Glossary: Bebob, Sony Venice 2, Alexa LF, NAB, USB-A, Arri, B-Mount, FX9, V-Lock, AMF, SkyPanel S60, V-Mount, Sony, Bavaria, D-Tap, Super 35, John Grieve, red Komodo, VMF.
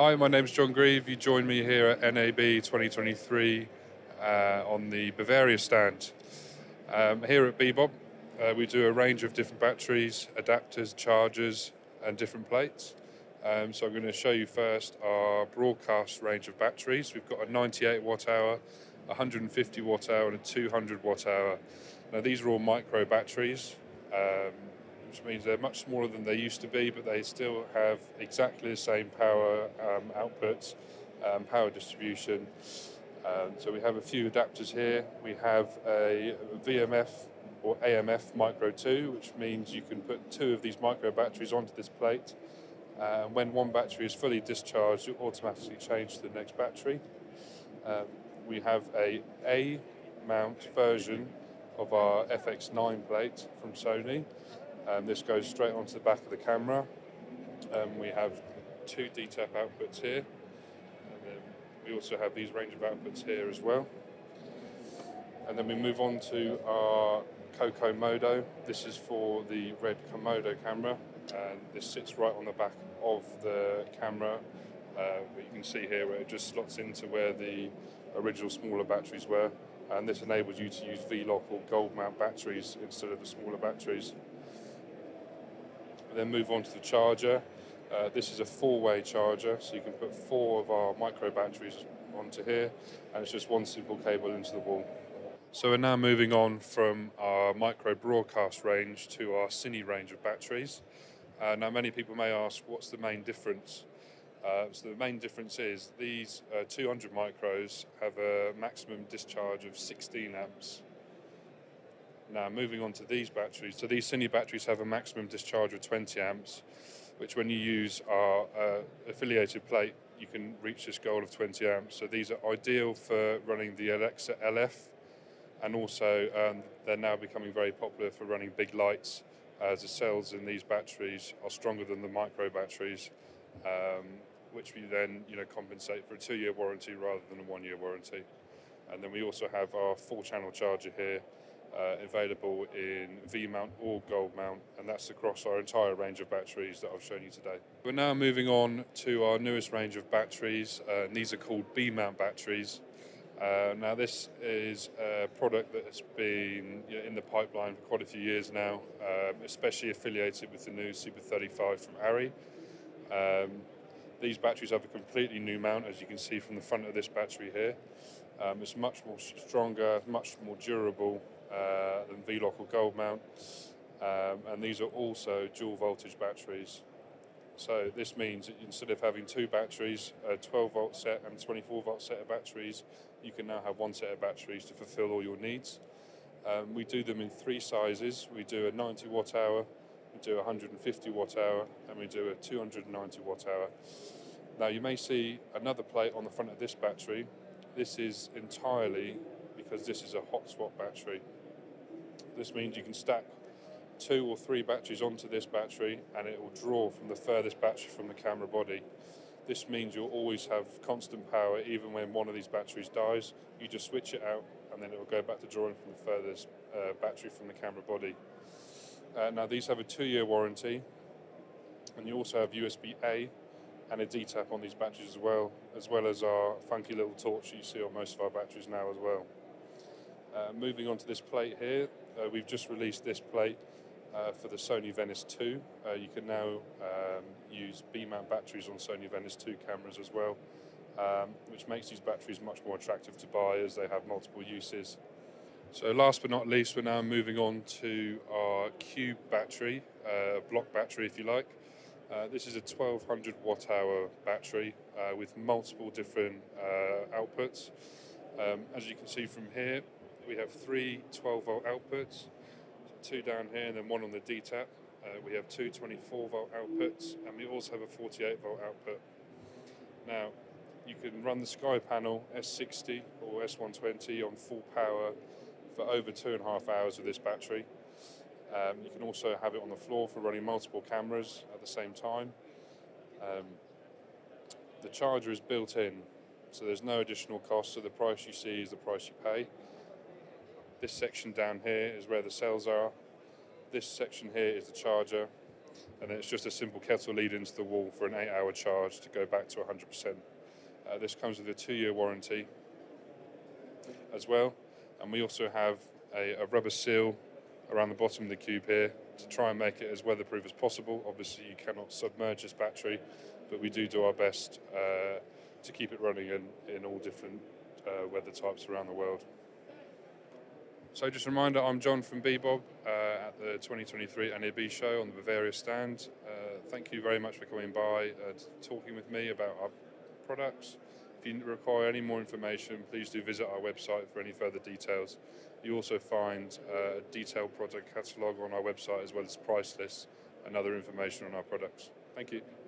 Hi, my name's John Grieve. You join me here at NAB 2023 on the Bavaria stand. Here at Bebob, we do a range of different batteries, adapters, chargers, and different plates. So I'm going to show you first our broadcast range of batteries. We've got a 98 watt hour, 150 watt hour, and a 200 watt hour. Now these are all micro batteries, which means they're much smaller than they used to be, but they still have exactly the same power outputs, power distribution. So we have a few adapters here. We have a VMF or AMF Micro 2, which means you can put two of these micro batteries onto this plate. When one battery is fully discharged, you automatically change to the next battery. We have a A-Mount version of our FX9 plate from Sony. This goes straight onto the back of the camera. We have two D-Tap outputs here. And then we also have these range of outputs here as well. And then we move on to our Coco Modo. This is for the red Komodo camera. And this sits right on the back of the camera. But you can see here where it just slots into where the original smaller batteries were. And this enables you to use V-Lock or gold mount batteries instead of the smaller batteries. And then move on to the charger. This is a four-way charger, so you can put four of our micro batteries onto here, and it's just one simple cable into the wall. So we're now moving on from our micro broadcast range to our cine range of batteries. Now many people may ask, what's the main difference? So the main difference is these 200 micros have a maximum discharge of 16 amps. Now moving on to these batteries, so these cine batteries have a maximum discharge of 20 amps, which when you use our affiliated plate, you can reach this goal of 20 amps. So these are ideal for running the Alexa LF, and also they're now becoming very popular for running big lights, as the cells in these batteries are stronger than the micro batteries, which we then compensate for a 2-year warranty rather than a 1-year warranty. And then we also have our full channel charger here, available in V-Mount or Gold Mount, and that's across our entire range of batteries that I've shown you today. We're now moving on to our newest range of batteries, and these are called B-Mount batteries. Now this is a product that has been in the pipeline for quite a few years now, especially affiliated with the new Super 35 from Arri. These batteries have a completely new mount, as you can see from the front of this battery here. It's much more stronger, much more durable than V-Lock or Gold Mount, and these are also dual voltage batteries. So this means that instead of having two batteries, a 12 volt set and 24 volt set of batteries, you can now have one set of batteries to fulfill all your needs. We do them in three sizes. We do a 90 watt hour, we do a 150 watt hour, and we do a 290 watt hour. Now you may see another plate on the front of this battery. This is entirely because this is a hot swap battery. This means you can stack two or three batteries onto this battery, and it will draw from the furthest battery from the camera body. This means you'll always have constant power even when one of these batteries dies. You just switch it out and then it will go back to drawing from the furthest battery from the camera body. Now these have a 2-year warranty, and you also have USB-A and a D-Tap on these batteries as well, as our funky little torch that you see on most of our batteries now as well. Moving on to this plate here, we've just released this plate for the Sony Venice 2. You can now use B-mount batteries on Sony Venice 2 cameras as well, which makes these batteries much more attractive to buy as they have multiple uses. So last but not least, we're now moving on to our cube battery, block battery if you like. This is a 1200 watt hour battery with multiple different outputs. As you can see from here, we have three 12 volt outputs, two down here and then one on the D-Tap. We have two 24 volt outputs, and we also have a 48 volt output. Now, you can run the SkyPanel S60 or S120 on full power for over 2.5 hours with this battery. You can also have it on the floor for running multiple cameras at the same time. The charger is built in, so there's no additional cost, so the price you see is the price you pay. This section down here is where the cells are. This section here is the charger. and it's just a simple kettle lead into the wall for an 8-hour charge to go back to 100%. This comes with a 2-year warranty as well, and we also have a rubber seal around the bottom of the cube here to try and make it as weatherproof as possible. Obviously you cannot submerge this battery, but we do our best to keep it running in all different weather types around the world. So just a reminder, I'm John from Bebob at the 2023 NAB show on the Bavaria stand. Thank you very much for coming by and talking with me about our products. If you require any more information, please do visit our website for any further details. You also find a detailed product catalogue on our website, as well as price lists and other information on our products. Thank you.